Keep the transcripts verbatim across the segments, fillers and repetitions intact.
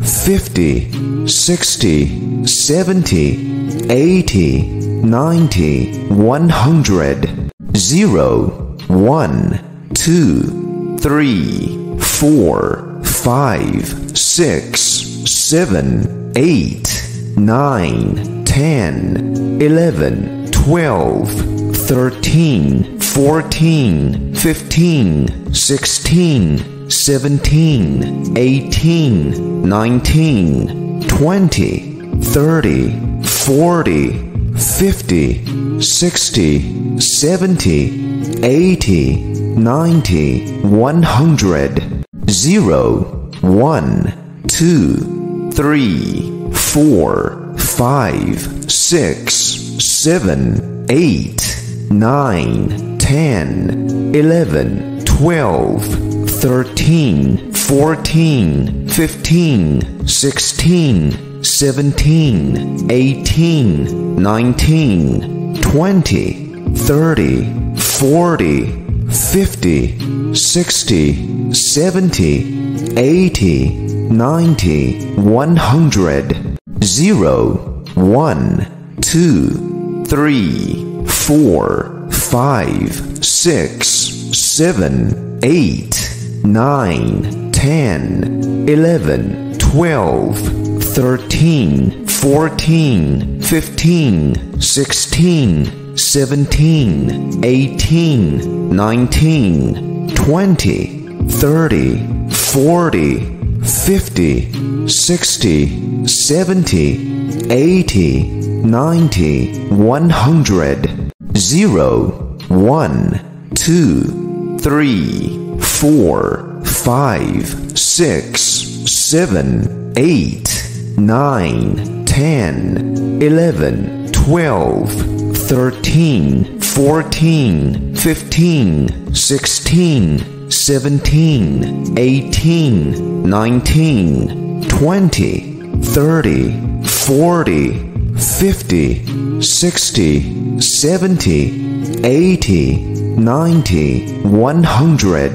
fifty, sixty, seventy, eighty, ninety, one hundred. zero, one, two, three, four, five, six, seven, eight, nine, ten, eleven, twelve, thirteen, fourteen, fifteen, sixteen, seventeen, eighteen, nineteen, twenty, thirty, forty, fifty, sixty, seventy, eighty, ninety, one hundred. zero, one, two, three, four, five, six, seven, eight, nine, ten, eleven, twelve, thirteen, fourteen, fifteen, sixteen, seventeen, eighteen, nineteen, twenty, thirty, forty, fifty, sixty, seventy, eighty, ninety, one hundred. zero, one, two, three, four, five, six, seven, eight, nine, ten, eleven, twelve, thirteen, fourteen, fifteen, sixteen, seventeen, eighteen, nineteen, twenty, thirty, forty, fifty, sixty, seventy, eighty, ninety, one hundred. zero, one, two, three, four, five, six, seven, eight, nine, ten, eleven, twelve, thirteen, fourteen, fifteen, sixteen, seventeen, eighteen, nineteen, twenty, thirty, forty, fifty, sixty, seventy, eighty, ninety, one hundred.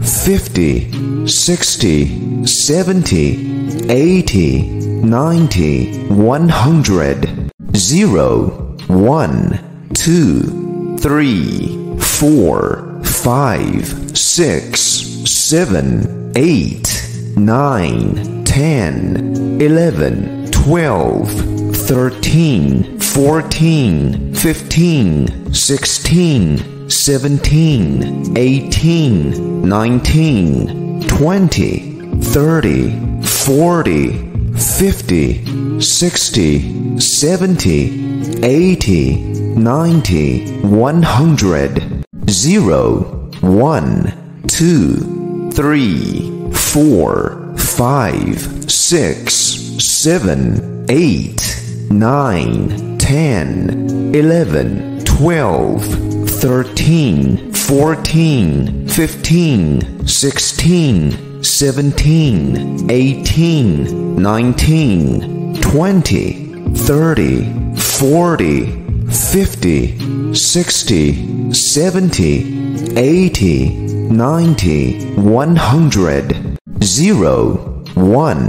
fifty, sixty, seventy, eighty, ninety, one hundred. zero, one, two, three, four, five, six, seven, eight, nine, ten, eleven, twelve, thirteen, fourteen, fifteen, sixteen, seventeen, eighteen, nineteen, twenty, thirty, forty, fifty, sixty, seventy, eighty, ninety, one hundred. zero, one, two, three, four, five, six, seven, eight, nine, ten, eleven, twelve, thirteen, fourteen, fifteen, sixteen, seventeen, eighteen, nineteen, twenty, thirty, forty, fifty, sixty, seventy, eighty, ninety, one hundred. zero, one,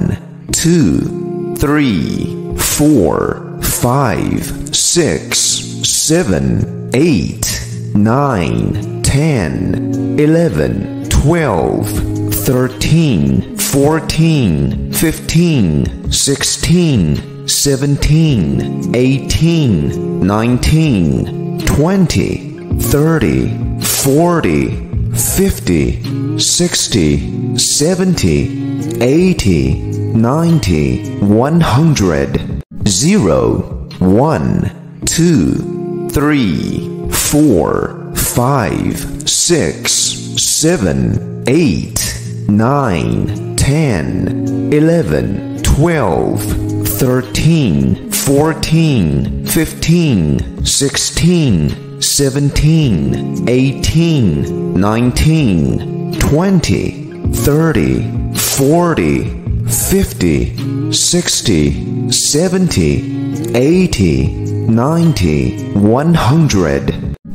two, three, four, five, six, seven, eight, nine, ten, eleven, twelve, thirteen, fourteen, fifteen, sixteen, seventeen, eighteen, nineteen,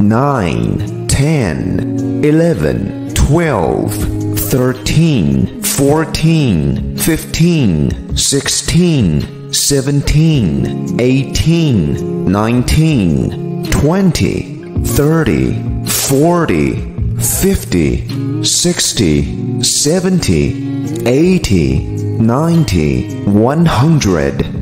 nine, ten, eleven, twelve, thirteen, fourteen, fifteen, sixteen, seventeen, eighteen, nineteen, twenty, thirty, forty, fifty, sixty, seventy, eighty, ninety, one hundred.